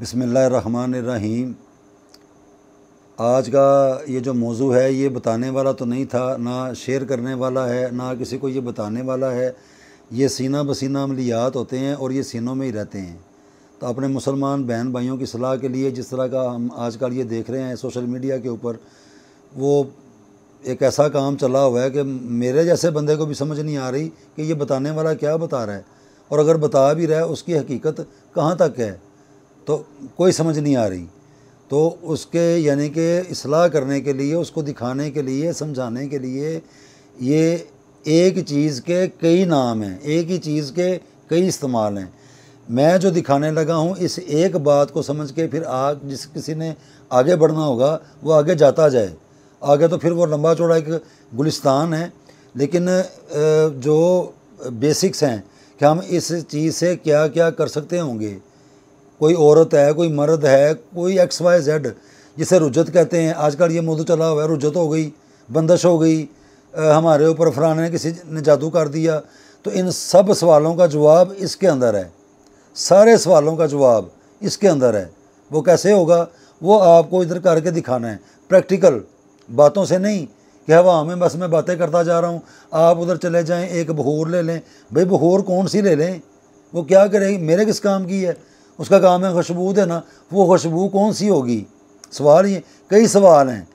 बिस्मिल्लाहिर्रहमानिर्रहीम। आज का ये जो मौजू है ये बताने वाला तो नहीं था, ना शेयर करने वाला है, ना किसी को ये बताने वाला है। ये सीना बसीना अमलियात होते हैं और ये सीनों में ही रहते हैं। तो अपने मुसलमान बहन भाइयों की सलाह के लिए जिस तरह का हम आजकल ये देख रहे हैं सोशल मीडिया के ऊपर, वो एक ऐसा काम चला हुआ है कि मेरे जैसे बंदे को भी समझ नहीं आ रही कि ये बताने वाला क्या बता रहा है, और अगर बता भी रहा है उसकी हकीकत कहाँ तक है, तो कोई समझ नहीं आ रही। तो उसके यानी कि इस्लाह करने के लिए, उसको दिखाने के लिए, समझाने के लिए ये एक चीज़ के कई नाम हैं, एक ही चीज़ के कई इस्तेमाल हैं। मैं जो दिखाने लगा हूँ इस एक बात को समझ के फिर आग जिस किसी ने आगे बढ़ना होगा वो आगे जाता जाए। आगे तो फिर वो लंबा चौड़ा एक गुलिस्तान है, लेकिन जो बेसिक्स हैं कि हम इस चीज़ से क्या क्या कर सकते होंगे। कोई औरत है, कोई मर्द है, कोई XYZ जिसे रुजत कहते हैं। आजकल ये मौजू चला हुआ है, रुजत हो गई, बंदिश हो गई, हमारे ऊपर फलाने ने किसी ने जादू कर दिया। तो इन सब सवालों का जवाब इसके अंदर है, सारे सवालों का जवाब इसके अंदर है। वो कैसे होगा, वो आपको इधर करके दिखाना है, प्रैक्टिकल बातों से नहीं कि हवा में बस मैं बातें करता जा रहा हूँ। आप उधर चले जाएँ, एक बखूर ले लें। भाई बखूर कौन सी ले लें, वो क्या करेगी, मेरे किस काम की है, उसका काम है खुशबू देना। वो खुशबू कौन सी होगी, सवाल ये कई सवाल हैं।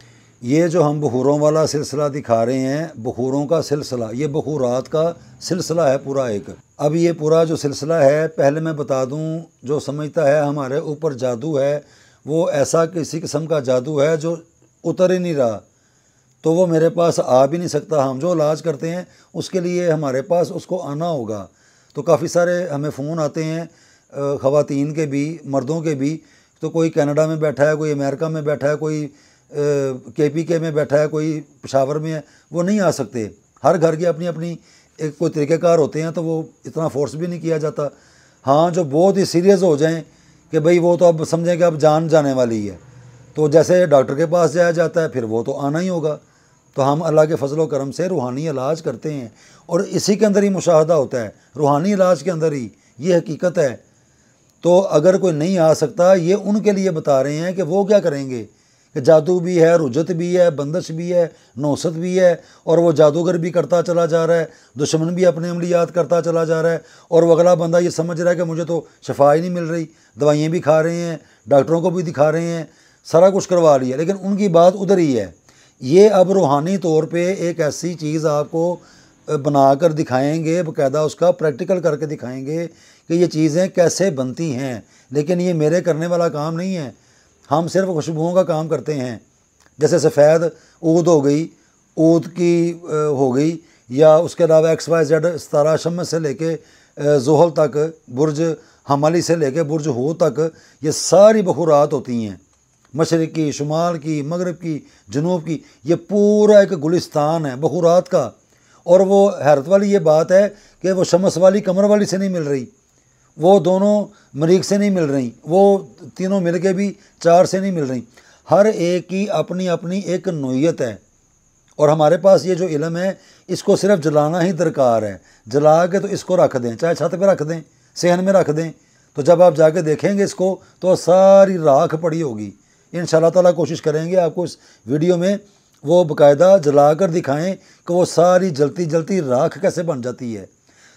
ये जो हम बखूरों वाला सिलसिला दिखा रहे हैं, बखूरों का सिलसिला, ये बखूरात का सिलसिला है पूरा एक। अब ये पूरा जो सिलसिला है, पहले मैं बता दूं, जो समझता है हमारे ऊपर जादू है, वो ऐसा किसी किस्म का जादू है जो उतर ही नहीं रहा, तो वो मेरे पास आ भी नहीं सकता। हम जो इलाज करते हैं उसके लिए हमारे पास उसको आना होगा। तो काफ़ी सारे हमें फ़ोन आते हैं, ख़वातीन के भी, मर्दों के भी। तो कोई कनाडा में बैठा है, कोई अमेरिका में बैठा है, कोई KPK में बैठा है, कोई पेशावर में है, वो नहीं आ सकते। हर घर की अपनी अपनी एक कोई तरीक़ेकार होते हैं, तो वो इतना फोर्स भी नहीं किया जाता। हाँ, जो बहुत ही सीरियस हो जाएं कि भाई वो तो अब समझें कि अब जान जाने वाली है, तो जैसे डॉक्टर के पास जाया जाता है फिर वो तो आना ही होगा। तो हम अल्लाह के फजलो करम से रूहानी इलाज करते हैं, और इसी के अंदर ही मुशाहदा होता है, रूहानी इलाज के अंदर ही ये हकीकत है। तो अगर कोई नहीं आ सकता, ये उनके लिए बता रहे हैं कि वो क्या करेंगे, कि जादू भी है, रुजत भी है, बंदिश भी है, नौसत भी है, और वो जादूगर भी करता चला जा रहा है, दुश्मन भी अपने अमलियात करता चला जा रहा है, और वो अगला बंदा ये समझ रहा है कि मुझे तो शफा ही नहीं मिल रही, दवाइयाँ भी खा रहे हैं, डॉक्टरों को भी दिखा रहे हैं, सारा कुछ करवा लिया, लेकिन उनकी बात उधर ही है। ये अब रूहानी तौर पे एक ऐसी चीज़ आपको बना कर दिखाएँगे, बाकायदा उसका प्रैक्टिकल करके दिखाएंगे कि ये चीज़ें कैसे बनती हैं। लेकिन ये मेरे करने वाला काम नहीं है, हम सिर्फ खुशबुओं का काम करते हैं। जैसे सफ़ेद ऊद हो गई, ऊद की हो गई, या उसके अलावा XYZ 17 अशम से लेके जोहल तक, बुर्ज हमली से लेके बुर्ज हो तक, ये सारी बखूरात होती हैं, मशरक़ की, शुमाल की, मगरब की, जनूब की। ये पूरा एक गुलिस्तान है बखूरात का। और वो हैरत वाली ये बात है कि वो शम्स वाली कमर वाली से नहीं मिल रही, वो दोनों मरीक से नहीं मिल रही, वो तीनों मिल के भी 4 से नहीं मिल रही। हर एक की अपनी अपनी एक नोयत है, और हमारे पास ये जो इलम है इसको सिर्फ जलाना ही दरकार है। जला के तो इसको रख दें, चाहे छत पर रख दें, सेहन में रख दें, तो जब आप जाके देखेंगे इसको तो सारी राख पड़ी होगी। इंशाअल्लाह ताला कोशिश करेंगे आपको इस वीडियो में वो बाकायदा जला कर दिखाएँ कि वो सारी जलती जलती राख कैसे बन जाती है।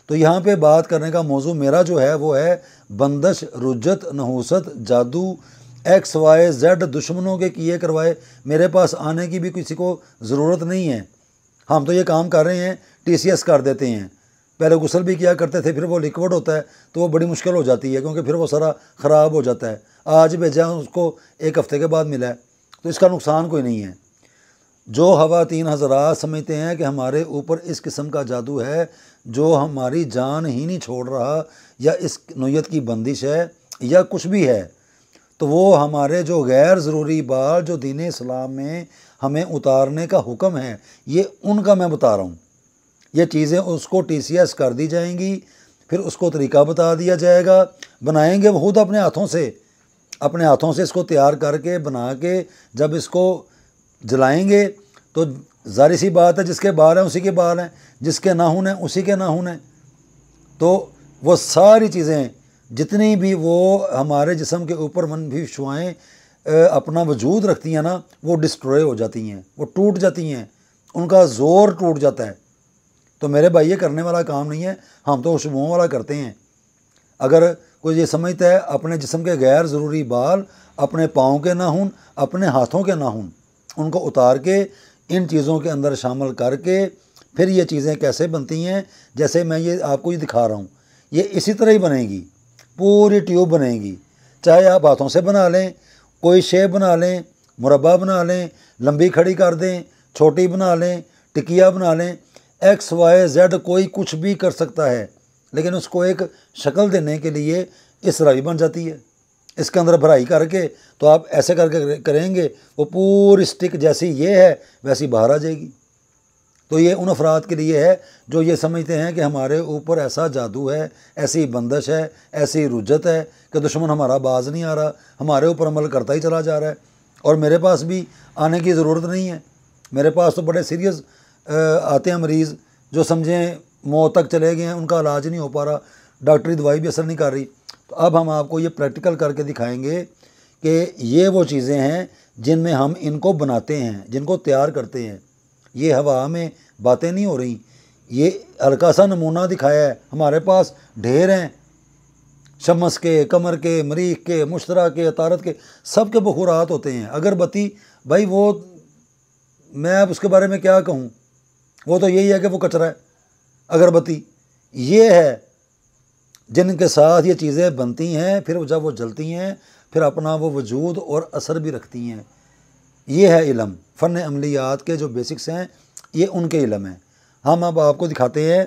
तो यहाँ पे बात करने का मौजू मेरा जो है वो है बंदिश, रुजत, नहूसत, जादू, XYZ दुश्मनों के किए करवाए। मेरे पास आने की भी किसी को ज़रूरत नहीं है, हम तो ये काम कर रहे हैं, TCS कर देते हैं। पहले गुसल भी किया करते थे, फिर वो लिक्विड होता है तो वो बड़ी मुश्किल हो जाती है, क्योंकि फिर वो सारा ख़राब हो जाता है। आज भेजा उसको एक हफ़्ते के बाद मिला है, तो इसका नुकसान कोई नहीं है। जो ख़वातीन हज़रात समझते हैं कि हमारे ऊपर इस किस्म का जादू है जो हमारी जान ही नहीं छोड़ रहा, या इस नोयत की बंदिश है, या कुछ भी है, तो वो हमारे जो गैर ज़रूरी बाल जो दीन इस्लाम में हमें उतारने का हुक्म है, ये उनका मैं बता रहा हूँ। ये चीज़ें उसको TCS कर दी जाएंगी, फिर उसको तरीका बता दिया जाएगा, बनाएंगे वो खुद अपने हाथों से, अपने हाथों से इसको तैयार करके बना के जब इसको जलाएंगे तो जारी सी बात है, जिसके बाल हैं उसी के बाल हैं, जिसके नाखून हैं उसी के नाखून हैं। तो वो सारी चीज़ें जितनी भी वो हमारे जिस्म के ऊपर मनफी शुआएँ अपना वजूद रखती हैं ना, वो डिस्ट्रॉय हो जाती हैं, वो टूट जाती हैं, उनका ज़ोर टूट जाता है। तो मेरे भाई ये करने वाला काम नहीं है, हम तो शुबहों वाला करते हैं। अगर कोई ये समझता है अपने जिस्म के गैर ज़रूरी बाल अपने पाँव के ना हों, अपने हाथों के ना हों, उनको उतार के इन चीज़ों के अंदर शामिल करके फिर ये चीज़ें कैसे बनती हैं, जैसे मैं ये आपको ये दिखा रहा हूँ, ये इसी तरह ही बनेगी, पूरी ट्यूब बनेगी। चाहे आप हाथों से बना लें, कोई शेप बना लें, मुरबा बना लें, लंबी खड़ी कर दें, छोटी बना लें, टिकिया बना लें, एक्स वाई जेड कोई कुछ भी कर सकता है, लेकिन उसको एक शक्ल देने के लिए इस तरह भी बन जाती है। इसके अंदर भराई करके तो आप ऐसे करके करेंगे, वो पूरी स्टिक जैसी ये है वैसी बाहर आ जाएगी। तो ये उन अफराद के लिए है जो ये समझते हैं कि हमारे ऊपर ऐसा जादू है, ऐसी बंदिश है, ऐसी रुजत है कि दुश्मन हमारा बाज नहीं आ रहा, हमारे ऊपर अमल करता ही चला जा रहा है और मेरे पास भी आने की ज़रूरत नहीं है। मेरे पास तो बड़े सीरियस आते हैं मरीज़ जो समझें मौत तक चले गए हैं, उनका इलाज नहीं हो पा रहा, डॉक्टरी दवाई भी असर नहीं कर रही। तो अब हम आपको ये प्रैक्टिकल करके दिखाएंगे कि ये वो चीज़ें हैं जिनमें हम इनको बनाते हैं, जिनको तैयार करते हैं। ये हवा में बातें नहीं हो रही, ये हल्का सा नमूना दिखाया है, हमारे पास ढेर हैं। शम्स के, कमर के, मरीख के, मुश्तरा के, तारत के, सब के बखूरात होते हैं। अगरबत्ती भाई वो मैं अब उसके बारे में क्या कहूँ, वो तो यही है कि वो कचरा है। अगरबत्ती ये है जिनके साथ ये चीज़ें बनती हैं, फिर जब वो जलती हैं फिर अपना वो वजूद और असर भी रखती हैं। ये है इलम, फ़न अमलियात के जो बेसिक्स हैं ये उनके इलम हैं। हम अब आपको दिखाते हैं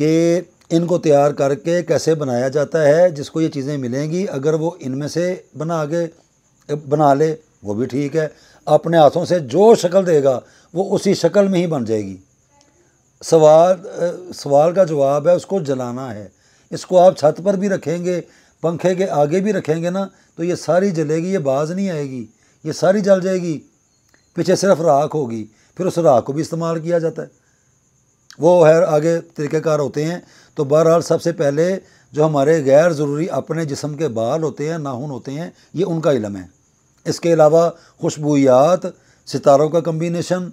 कि इनको तैयार करके कैसे बनाया जाता है। जिसको ये चीज़ें मिलेंगी, अगर वो इनमें से बना ले वो भी ठीक है, अपने हाथों से जो शक्ल देगा वो उसी शक्ल में ही बन जाएगी। सवाल का जवाब है, उसको जलाना है। इसको आप छत पर भी रखेंगे, पंखे के आगे भी रखेंगे ना, तो ये सारी जलेगी, ये बाज नहीं आएगी, ये सारी जल जाएगी। पीछे सिर्फ राख होगी, फिर उस राख को भी इस्तेमाल किया जाता है। वो है आगे तरीक़ेकार होते हैं। तो बहरहाल सबसे पहले जो हमारे गैर ज़रूरी अपने जिस्म के बाल होते हैं, नाखून होते हैं, ये उनका इलम है। इसके अलावा खुशबूयात, सितारों का कम्बिनेशन,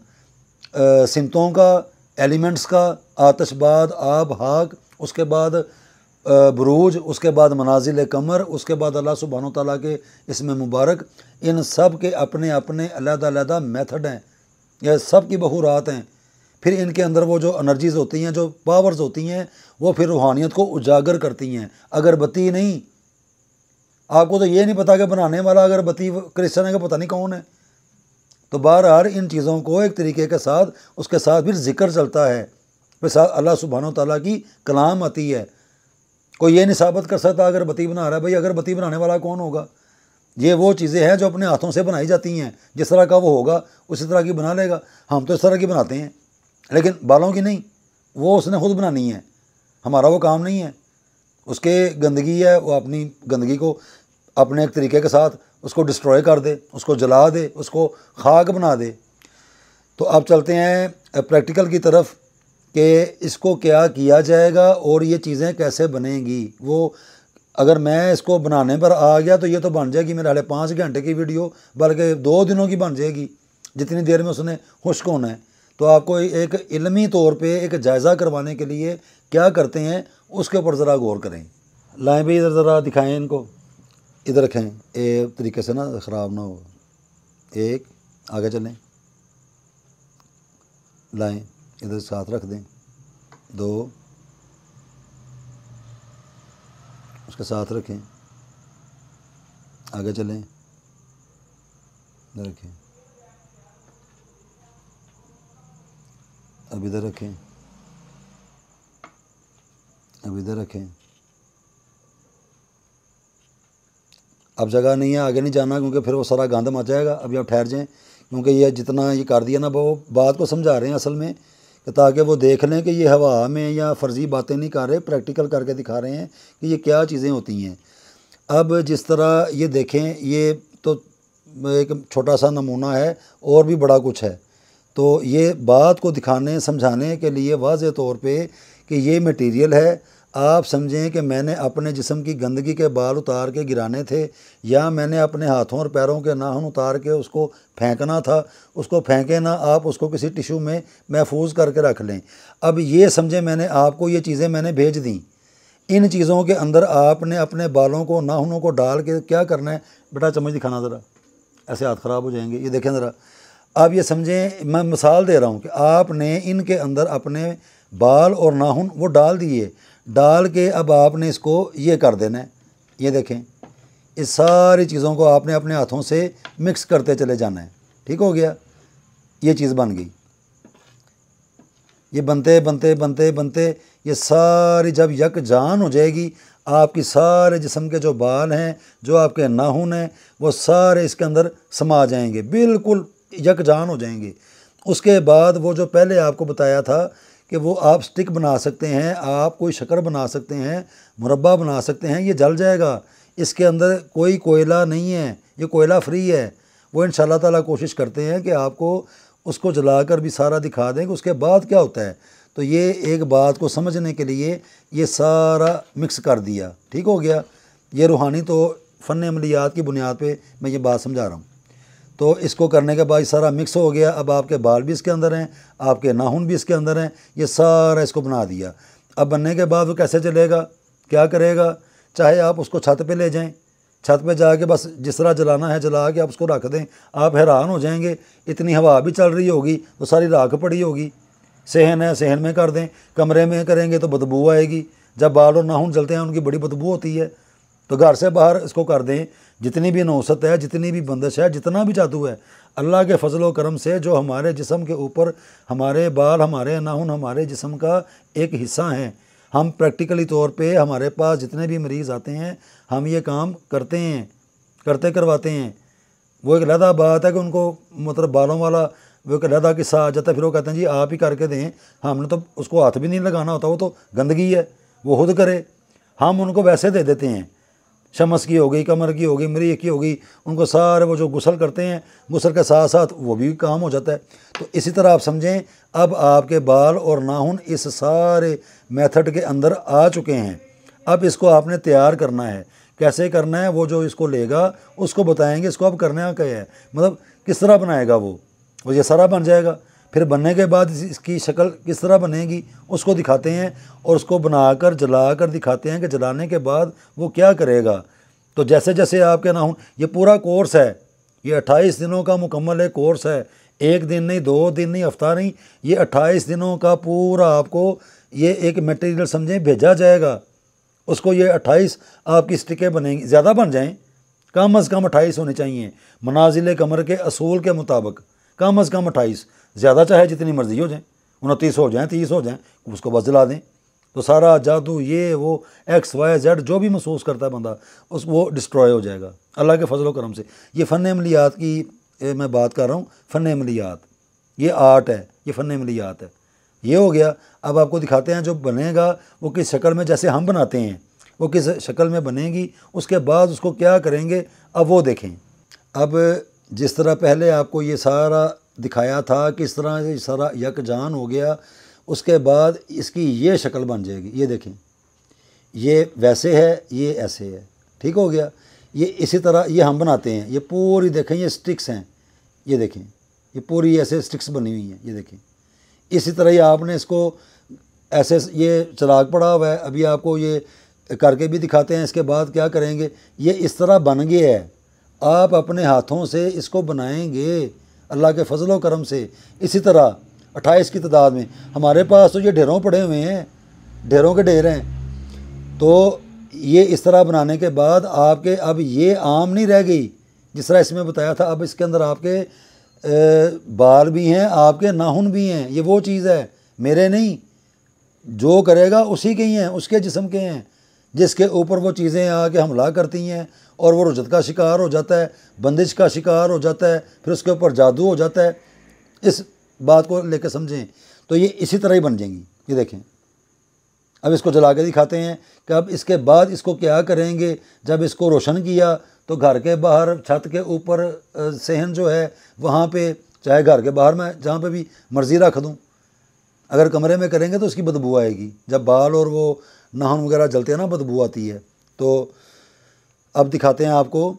सिमतों का, एलिमेंट्स का, आतशबाद, आब, हाक, उसके बाद बरूज, उसके बाद मनाजिल कमर, उसके बाद अल्लाह सुबहानो ताला के इसमें मुबारक, इन सब के अपने अपने अलग-अलग मेथड हैं। यह सब की बहूरात हैं। फिर इनके अंदर वो जो एनर्जीज़ होती हैं, जो पावर्स होती हैं, वो फिर रूहानियत को उजागर करती हैं। अगरबत्ती नहीं, आपको तो ये नहीं पता कि बनाने वाला अगरबत्ती क्रिश्चन है कि पता नहीं कौन है। तो बहरहाल इन चीज़ों को एक तरीके के साथ, उसके साथ फिर जिक्र चलता है, फिर साथ अल्लाह सुबहानो ताला की कलाम आती है। कोई ये नहीं साबित कर सकता अगरबत्ती बना रहा है, भाई अगरबत्ती बनाने वाला कौन होगा। ये वो चीज़ें हैं जो अपने हाथों से बनाई जाती हैं, जिस तरह का वो होगा उसी तरह की बना लेगा। हम तो इस तरह की बनाते हैं, लेकिन बालों की नहीं, वो उसने खुद बनानी है, हमारा वो काम नहीं है। उसके गंदगी है, वो अपनी गंदगी को अपने एक तरीके के साथ उसको डिस्ट्रॉय कर दे, उसको जला दे, उसको खाक बना दे। तो अब चलते हैं प्रैक्टिकल की तरफ कि इसको क्या किया जाएगा और ये चीज़ें कैसे बनेंगी। वो अगर मैं इसको बनाने पर आ गया तो ये तो बन जाएगी मेरे हाल 5 घंटे की वीडियो, बल्कि 2 दिनों की बन जाएगी, जितनी देर में उसने खुश्क होना है। तो आपको एक इल्मी तौर पे एक जायज़ा करवाने के लिए क्या करते हैं उसके ऊपर ज़रा गौर करें। लाएँ भी इधर, ज़रा दिखाएँ इनको, इधर रखें एक तरीके से ना, ख़राब ना हो। एक आगे चलें, लाएँ इधर साथ रख दें, 2 उसके साथ रखें, आगे चलें, इधर रखें, अब इधर रखें, अब इधर रखें। अब जगह नहीं है, आगे नहीं जाना क्योंकि फिर वो सारा गंद मच जाएगा। अभी आप ठहर जाएं, क्योंकि ये जितना ये कर दिया ना, वो बात को समझा रहे हैं असल में, ताकि वो देख लें कि ये हवा में या फर्जी बातें नहीं कर रहे, प्रैक्टिकल करके दिखा रहे हैं कि ये क्या चीज़ें होती हैं। अब जिस तरह ये देखें, ये तो एक छोटा सा नमूना है और भी बड़ा कुछ है। तो ये बात को दिखाने समझाने के लिए वाज़े तौर पे कि ये मटेरियल है, आप समझें कि मैंने अपने जिस्म की गंदगी के बाल उतार के गिराने थे, या मैंने अपने हाथों और पैरों के नाखून उतार के उसको फेंकना था। उसको फेंके ना, आप उसको किसी टिशू में महफूज करके रख लें। अब ये समझें मैंने आपको ये चीज़ें मैंने भेज दी, इन चीज़ों के अंदर आपने अपने बालों को नाखूनों को डाल के क्या करना है बेटा, चम्मच दिखाना ज़रा, ऐसे हाथ ख़राब हो जाएंगे, ये देखें ज़रा। आप ये समझें, मैं मिसाल दे रहा हूँ कि आपने इनके अंदर अपने बाल और नाखून वो डाल दिए, डाल के अब आपने इसको ये कर देना है, ये देखें, इस सारी चीज़ों को आपने अपने हाथों से मिक्स करते चले जाना है। ठीक हो गया, ये चीज़ बन गई। ये बनते बनते बनते बनते ये सारी जब यकजान हो जाएगी, आपकी सारे जिस्म के जो बाल हैं, जो आपके नाखून हैं, वो सारे इसके अंदर समा जाएंगे, बिल्कुल यकजान हो जाएंगे। उसके बाद वो जो पहले आपको बताया था कि वो आप स्टिक बना सकते हैं, आप कोई शक्कर बना सकते हैं, मुरब्बा बना सकते हैं, ये जल जाएगा। इसके अंदर कोई कोयला नहीं है, ये कोयला फ्री है। वो इंशाल्लाह ताला कोशिश करते हैं कि आपको उसको जलाकर भी सारा दिखा दें कि उसके बाद क्या होता है। तो ये एक बात को समझने के लिए ये सारा मिक्स कर दिया। ठीक हो गया, ये रूहानी तो फ़न अमलियात की बुनियाद पर मैं ये बात समझा रहा हूँ। तो इसको करने के बाद सारा मिक्स हो गया। अब आपके बाल भी इसके अंदर हैं, आपके नाखून भी इसके अंदर हैं, ये सारा इसको बना दिया। अब बनने के बाद वो कैसे चलेगा, क्या करेगा, चाहे आप उसको छत पे ले जाएं, छत पे जाके बस जिस तरह जलाना है जला के आप उसको रख दें। आप हैरान हो जाएंगे, इतनी हवा भी चल रही होगी, वो सारी राख पड़ी होगी। सहन है, सहन में कर दें, कमरे में करेंगे तो बदबू आएगी। जब बाल और नाखून जलते हैं उनकी बड़ी बदबू होती है, तो घर से बाहर इसको कर दें। जितनी भी नौसत है, जितनी भी बंदिश है, जितना भी जादू है, अल्लाह के फजल व करम से जो हमारे जिस्म के ऊपर हमारे बाल, हमारे नाखून हमारे जिस्म का एक हिस्सा हैं, हम प्रैक्टिकली तौर पे हमारे पास जितने भी मरीज़ आते हैं हम ये काम करते हैं, करते करवाते हैं। वो एक अलहदा बात है कि उनको मतलब बालों वाला वो एक अलहदा किस्सा आ जाता है, फिर वो कहते हैं जी आप ही करके दें, हमने तो उसको हाथ भी नहीं लगाना होता, वो तो गंदगी है, वो खुद करे। हम उनको वैसे दे देते हैं, शमस की हो गई, कमर की हो गई, मरीज की हो गई, उनको सारे वो जो गुसल करते हैं, गुसल के साथ साथ वो भी काम हो जाता है। तो इसी तरह आप समझें, अब आपके बाल और नाखून इस सारे मेथड के अंदर आ चुके हैं। अब इसको आपने तैयार करना है, कैसे करना है वो जो इसको लेगा उसको बताएंगे इसको अब करना क्या है, मतलब किस तरह बनाएगा वो ये सारा बन जाएगा। फिर बनने के बाद इसकी शक्ल किस तरह बनेगी उसको दिखाते हैं, और उसको बनाकर जलाकर दिखाते हैं कि जलाने के बाद वो क्या करेगा। तो जैसे जैसे आपके नाखून, ये पूरा कोर्स है, ये 28 दिनों का मुकम्मल एक कोर्स है। एक दिन नहीं, दो दिन नहीं, हफ्ता नहीं, ये 28 दिनों का पूरा आपको ये एक मटेरियल समझें भेजा जाएगा। उसको ये 28 आपकी स्टिकें बनेंगी, ज़्यादा बन जाएँ, कम अज़ कम 28 होने चाहिए मनाजिल कमर के असूल के मुताबिक, कम अज़ कम 28, ज़्यादा चाहे जितनी मर्जी हो जाए, 29 हो जाएँ, 30 हो जाएँ, उसको बस जला दें। तो सारा जादू ये वो XYZ जो भी महसूस करता है बंदा उस वो डिस्ट्रॉय हो जाएगा अल्लाह के फजल व करम से। ये फ़न अमलियात की मैं बात कर रहा हूँ, फ़न अमलियात, ये आर्ट है, ये फ़न अमलियात है। ये हो गया, अब आपको दिखाते हैं जो बनेगा वो किस शक्ल में, जैसे हम बनाते हैं वो किस शक्ल में बनेगी, उसके बाद उसको क्या करेंगे अब वो देखें। अब जिस तरह पहले आपको ये सारा दिखाया था किस तरह ये सारा यकजान हो गया, उसके बाद इसकी ये शक्ल बन जाएगी, ये देखें, ये वैसे है, ये ऐसे है। ठीक हो गया, ये इसी तरह ये हम बनाते हैं, ये पूरी देखें, ये स्टिक्स हैं, ये देखें, ये पूरी ऐसे स्टिक्स बनी हुई हैं, ये देखें। इसी तरह ये आपने इसको ऐसे ये चलाक पड़ा हुआ है, अभी आपको ये करके भी दिखाते हैं। इसके बाद क्या करेंगे, ये इस तरह बन गया है, आप अपने हाथों से इसको बनाएंगे अल्लाह के फजल व करम से। इसी तरह 28 की तादाद में हमारे पास तो ये ढेरों पड़े हुए हैं, ढेरों के ढेर हैं। तो ये इस तरह बनाने के बाद आपके अब ये आम नहीं रह गई जिस तरह इसमें बताया था, अब इसके अंदर आपके बाल भी हैं, आपके नाखून भी हैं। ये वो चीज़ है, मेरे नहीं, जो करेगा उसी के ही हैं, उसके जिस्म के हैं, जिसके ऊपर वो चीज़ें आके हमला करती हैं और वो रुजत का शिकार हो जाता है, बंदिश का शिकार हो जाता है, फिर उसके ऊपर जादू हो जाता है। इस बात को लेकर समझें, तो ये इसी तरह ही बन जाएंगी, ये देखें। अब इसको जला के दिखाते हैं कि अब इसके बाद इसको क्या करेंगे। जब इसको रोशन किया तो घर के बाहर छत के ऊपर सहन जो है वहाँ पे, चाहे घर के बाहर मैं जहाँ पे भी मर्जी रख दूँ। अगर कमरे में करेंगे तो उसकी बदबू आएगी, जब बाल और वो नाखून वगैरह जलते हैं ना, बदबू आती है। तो अब दिखाते हैं आपको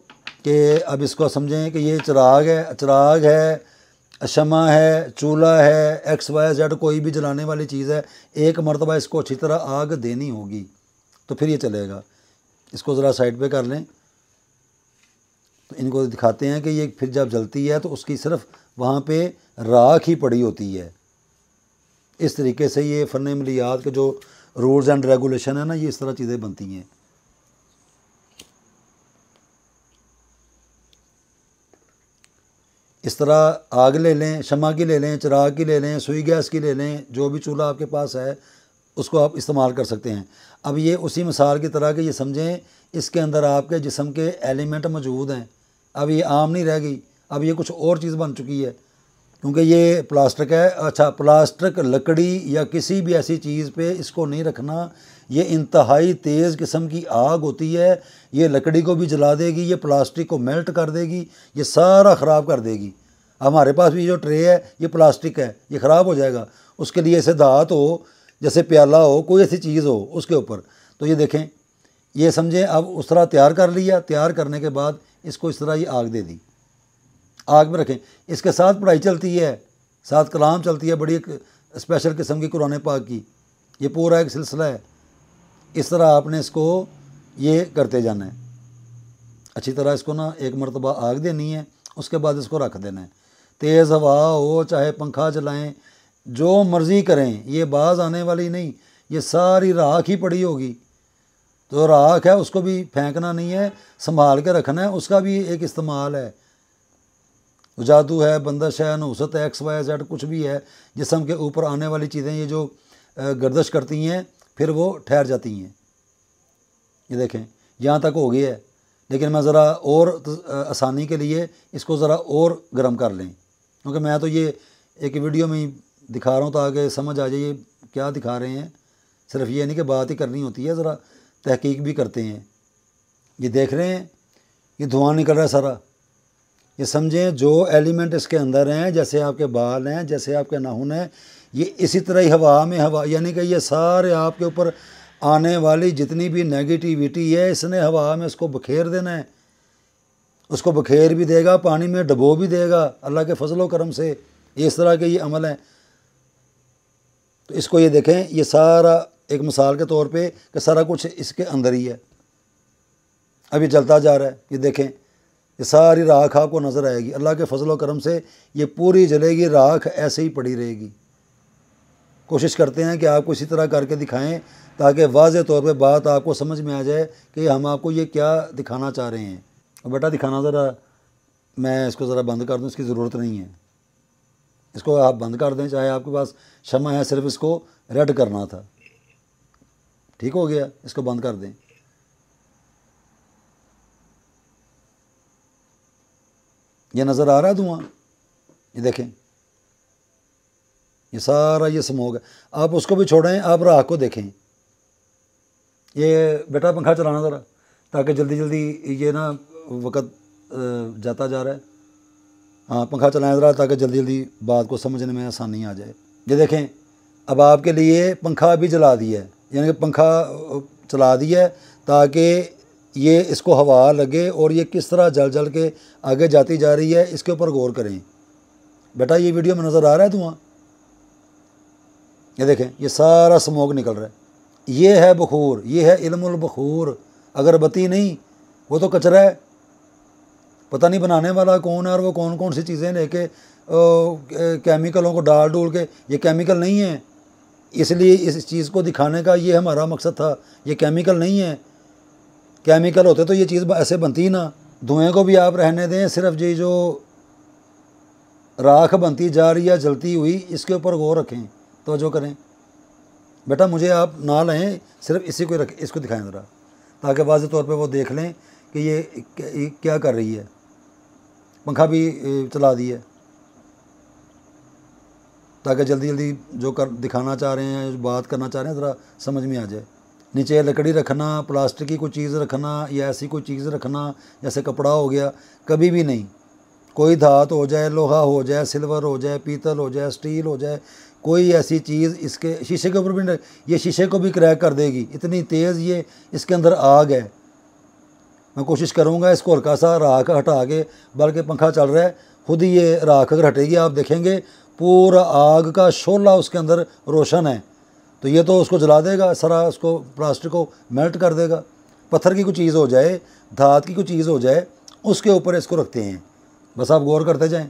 कि अब इसको समझें कि ये चिराग है, शमा है, चूल्हा है, एक्स वाई जेड कोई भी जलाने वाली चीज़ है, एक मरतबा इसको अच्छी तरह आग देनी होगी तो फिर ये चलेगा। इसको ज़रा साइड पे कर लें। तो इनको दिखाते हैं कि ये फिर जब जलती है तो उसकी सिर्फ वहाँ पे राख ही पड़ी होती है। इस तरीके से ये फ़न अमलियात के जो रूल्स एंड रेगुलेशन है ना, ये इस तरह चीज़ें बनती हैं। इस तरह आग ले लें, शमा की ले लें, चिराग की ले लें, सुई गैस की ले लें, जो भी चूल्हा आपके पास है उसको आप इस्तेमाल कर सकते हैं। अब ये उसी मिसाल की तरह के ये समझें, इसके अंदर आपके जिस्म के एलिमेंट मौजूद हैं। अब ये आम नहीं रह गई, अब ये कुछ और चीज़ बन चुकी है, क्योंकि ये प्लास्टिक है। अच्छा, प्लास्टिक, लकड़ी या किसी भी ऐसी चीज़ पे इसको नहीं रखना। ये इंतहाई तेज़ किस्म की आग होती है, ये लकड़ी को भी जला देगी, ये प्लास्टिक को मेल्ट कर देगी, ये सारा ख़राब कर देगी। हमारे पास भी जो ट्रे है ये प्लास्टिक है, ये ख़राब हो जाएगा। उसके लिए ऐसे धात हो, जैसे प्याला हो, कोई ऐसी चीज़ हो उसके ऊपर। तो ये देखें, ये समझें, अब उस तरह तैयार कर लिया। तैयार करने के बाद इसको इस तरह ये आग दे दी, आग में रखें। इसके साथ पढ़ाई चलती है, साथ कलाम चलती है, बड़ी एक स्पेशल किस्म की कुरान पाक की। ये पूरा एक सिलसिला है। इस तरह आपने इसको ये करते जाना है, अच्छी तरह इसको ना एक मरतबा आग देनी है, उसके बाद इसको रख देना है। तेज़ हवा हो, चाहे पंखा चलाएँ, जो मर्ज़ी करें, ये बाज आने वाली नहीं। ये सारी राख ही पड़ी होगी, तो राख है उसको भी फेंकना नहीं है, संभाल के रखना है, उसका भी एक इस्तेमाल है। जादू है, बंदश है, नुसत है, एक्स वाई जेड कुछ भी है, जिस्म के ऊपर आने वाली चीज़ें ये जो गर्दश करती हैं फिर वो ठहर जाती हैं। ये देखें, यहाँ तक हो गया है, लेकिन मैं ज़रा और आसानी के लिए इसको ज़रा और गर्म कर लें, क्योंकि मैं तो ये एक वीडियो में ही दिखा रहा हूँ ताकि समझ आ जाए क्या दिखा रहे हैं। सिर्फ ये नहीं कि बात ही करनी होती है, ज़रा तहकीक भी करते हैं। ये देख रहे हैं, ये धुआं निकल रहा है सारा। ये समझें, जो एलिमेंट इसके अंदर हैं, जैसे आपके बाल हैं, जैसे आपके नाखून हैं, ये इसी तरह ही हवा में, हवा यानी कि ये सारे आपके ऊपर आने वाली जितनी भी नेगेटिविटी है, इसने हवा में उसको बखेर देना है। उसको बखेर भी देगा, पानी में डबो भी देगा, अल्लाह के फजलो करम से। इस तरह के ये अमल हैं। तो इसको ये देखें, ये सारा एक मिसाल के तौर पे कि सारा कुछ इसके अंदर ही है। अब ये जलता जा रहा है, ये देखें, ये सारी राख आपको नज़र आएगी। अल्लाह के फजल और करम से ये पूरी जलेगी, राख ऐसे ही पड़ी रहेगी। कोशिश करते हैं कि आपको इसी तरह करके दिखाएं ताकि वाज़े तौर पे बात आपको समझ में आ जाए कि हम आपको ये क्या दिखाना चाह रहे हैं। और बेटा दिखाना ज़रा, मैं इसको ज़रा बंद कर दूँ, इसकी ज़रूरत नहीं है, इसको आप बंद कर दें। चाहे आपके पास शमा है, सिर्फ इसको रेड करना था, ठीक हो गया, इसको बंद कर दें। ये नज़र आ रहा है धुआं, ये देखें, ये सारा ये स्मोक है। आप उसको भी छोड़ें, आप राख को देखें। ये बेटा पंखा चलाना ज़रा, ताकि जल्दी जल्दी ये ना वक़्त जाता जा रहा है। हाँ, पंखा चलाएं ज़रा, ताकि जल्दी जल्दी बात को समझने में आसानी आ जाए। ये देखें, अब आपके लिए पंखा भी जला दिया है, यानी कि पंखा चला दिया है ताकि ये इसको हवा लगे और ये किस तरह जल जल के आगे जाती जा रही है, इसके ऊपर गौर करें। बेटा ये वीडियो में नज़र आ रहा है धुआं, ये देखें, ये सारा स्मोक निकल रहा है। ये है बखूर, ये है इल्मुल बखूर। अगरबत्ती नहीं, वो तो कचरा है, पता नहीं बनाने वाला कौन है और वो कौन कौन सी चीज़ें लेके केमिकलों को डाल डूल के। ये केमिकल नहीं है, इसलिए इस चीज़ को दिखाने का ये हमारा मकसद था। ये केमिकल नहीं है, केमिकल होते तो ये चीज़ ऐसे बनती ना। धुएँ को भी आप रहने दें, सिर्फ ये जो राख बनती जा रही है जलती हुई, इसके ऊपर गौर रखें, तवज्जो करें। बेटा मुझे आप ना लाएँ, सिर्फ इसी को रखें, इसको दिखाएं ज़रा, ताकि वाज़े तौर पे वो देख लें कि ये क्या कर रही है। पंखा भी चला दिया ताकि जल्दी जल्दी जो कर दिखाना चाह रहे हैं, जो बात करना चाह रहे हैं, ज़रा समझ में आ जाए। नीचे लकड़ी रखना, प्लास्टिक की कोई चीज़ रखना या ऐसी कोई चीज़ रखना जैसे कपड़ा हो गया, कभी भी नहीं। कोई धात हो जाए, लोहा हो जाए, सिल्वर हो जाए, पीतल हो जाए, स्टील हो जाए, कोई ऐसी चीज़ इसके शीशे के ऊपर भी, ये शीशे को भी क्रैक कर देगी, इतनी तेज़ ये इसके अंदर आग है। मैं कोशिश करूँगा इसको हल्का सा राख हटा के, बल्कि पंखा चल रहा है, खुद ही ये राख अगर हटेगी आप देखेंगे पूरा आग का शोला उसके अंदर रोशन है। तो ये तो उसको जला देगा सारा, उसको प्लास्टिक को मेल्ट कर देगा। पत्थर की कोई चीज़ हो जाए, धात की कोई चीज़ हो जाए, उसके ऊपर इसको रखते हैं। बस आप गौर करते जाएं।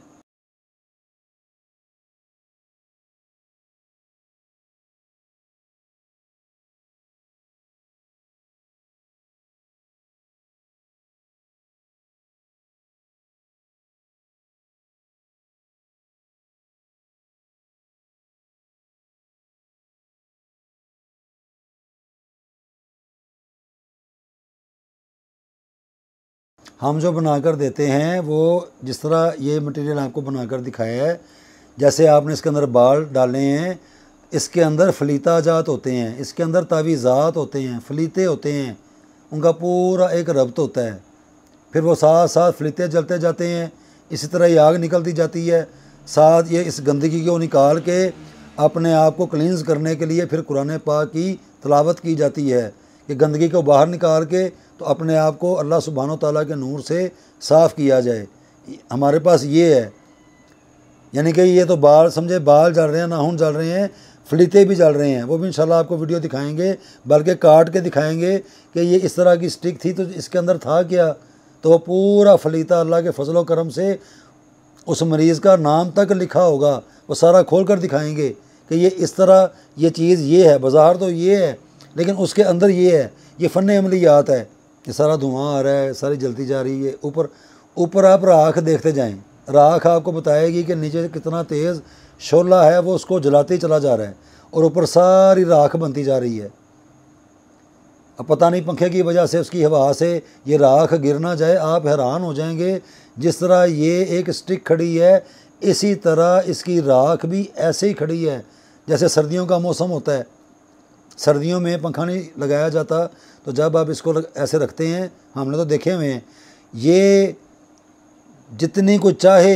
हम जो बनाकर देते हैं वो जिस तरह ये मटेरियल आपको बनाकर दिखाया है, जैसे आपने इसके अंदर बाल डाले हैं, इसके अंदर फलीता जात होते हैं, इसके अंदर तावीज़ात होते हैं, फलीते होते हैं, उनका पूरा एक रब्त होता है। फिर वो साथ साथ फलीते जलते जाते हैं, इसी तरह ये आग निकलती जाती है। साथ ये इस गंदगी को निकाल के अपने आप को क्लींस करने के लिए फिर कुरान पाक की तलावत की जाती है कि गंदगी को बाहर निकाल के तो अपने आप को अल्लाह सुब्हानो तआला के नूर से साफ़ किया जाए। हमारे पास ये है, यानी कि ये तो बाल समझे, बाल जल रहे हैं, नाखून जल रहे हैं, फलीते भी जल रहे हैं, वो भी इंशाल्लाह आपको वीडियो दिखाएंगे, बल्कि काट के दिखाएंगे कि ये इस तरह की स्टिक थी तो इसके अंदर था क्या, तो वो पूरा फलीता अल्लाह के फजल व करम से उस मरीज़ का नाम तक लिखा होगा, वो सारा खोल कर दिखाएँगे कि ये इस तरह ये चीज़ ये है, बाजार तो ये है लेकिन उसके अंदर ये है, ये फ़न अमलियात है। ये सारा धुआं आ रहा है, सारी जलती जा रही है। ऊपर ऊपर आप राख देखते जाएं, राख आपको बताएगी कि नीचे कितना तेज़ शोला है, वो उसको जलाते चला जा रहा है और ऊपर सारी राख बनती जा रही है। अब पता नहीं पंखे की वजह से, उसकी हवा से ये राख गिर ना जाए, आप हैरान हो जाएंगे। जिस तरह ये एक स्टिक खड़ी है, इसी तरह इसकी राख भी ऐसे ही खड़ी है। जैसे सर्दियों का मौसम होता है, सर्दियों में पंखा नहीं लगाया जाता, तो जब आप इसको ऐसे रखते हैं, हमने तो देखे हुए हैं, ये जितनी को चाहे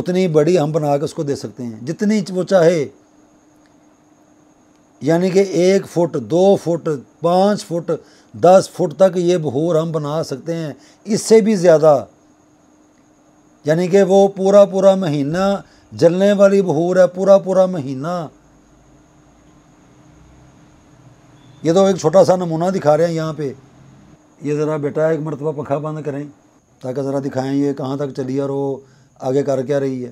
उतनी बड़ी हम बना के उसको दे सकते हैं, जितनी वो चाहे, यानी कि 1 फुट, 2 फुट, 5 फुट, 10 फुट तक ये बखूर हम बना सकते हैं, इससे भी ज़्यादा। यानी कि वो पूरा पूरा महीना जलने वाली बखूर है, पूरा पूरा महीना। ये तो एक छोटा सा नमूना दिखा रहे हैं यहाँ पे। ये ज़रा बेटा एक मरतबा पंखा बंद करें ताकि ज़रा दिखाएं ये कहाँ तक चली और वो आगे कर क्या रही है।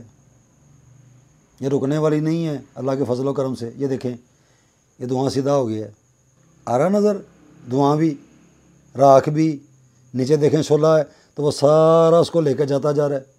ये रुकने वाली नहीं है अल्लाह के फजल व करम से। ये देखें, ये धुआं सीधा हो गया है, आ रहा नज़र, धुआं भी, राख भी, नीचे देखें शोला है, तो वो सारा उसको लेकर जाता जा रहा है।